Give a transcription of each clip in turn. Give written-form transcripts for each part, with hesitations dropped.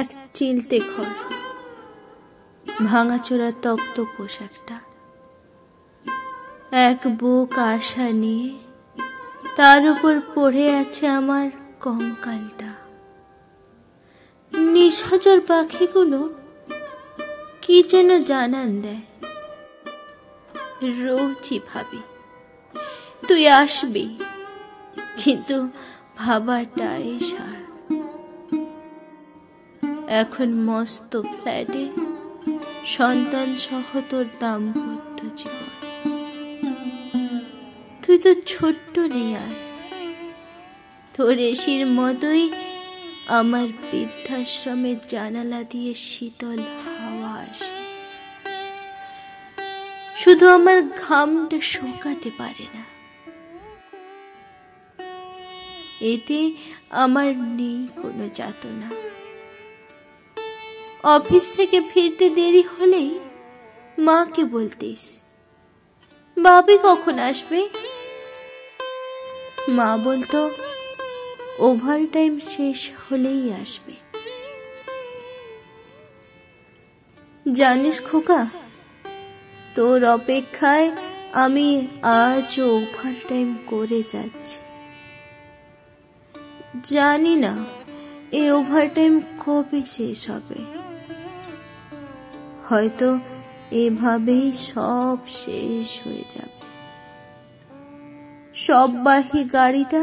এক চিলতে ঘর, ভাঙাচোরা তপ্ত পোশাকটা, এক বুক আশা নিয়ে তার উপর পড়ে আছে আমার কঙ্কালটা। নিশাচর পাখিগুলো কি যেন জানান দেয়, রোজই ভাবি তুই আসবি, কিন্তু ভাবাটাই সার। এখন মস্ত ফ্ল্যাটে সন্তান সহ তোর দাম্পত্য জীবন, তুই তো ছোট্ট রিয়ার, তোর এসির মতোই আমার বৃদ্ধাশ্রমের জানালা দিয়ে শীতল হাওয়া আসে, শুধু আমার ঘামটা শুকাতে পারে না। এতে আমার নেই কোনো যাতনা। অফিস থেকে ফিরতে দেরি হলেই মাকে বলতিস, বাবি কখন আসবে? মা বলতো ওভার টাইম শেষ হলেই আসবে। জানিস খোকা, তোর অপেক্ষায় আমি আজ ওভার টাইম করে যাচ্ছি। জানি না এই ওভার টাইম কবে শেষ হবে, হয়তো এভাবেই সব শেষ হয়ে যাবে। সববাহী গাড়িটা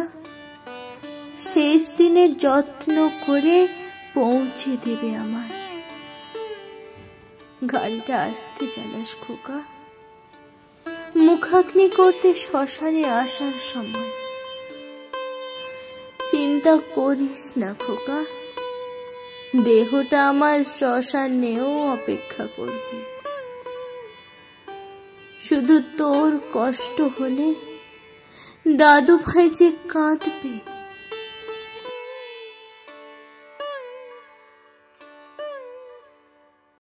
শেষ দিনে যত্ন করে পৌঁছে দেবে আমার। গাড়িটা আসতে জানাস খোকা, মুখাগ্নি করতে শ্মশানে আসার সময়। চিন্তা করিস না খোকা, দেহটা আমার শ্মশানেও অপেক্ষা করবে। শুধু তোর কষ্ট হলে দাদু ভাই যে কাঁদবে,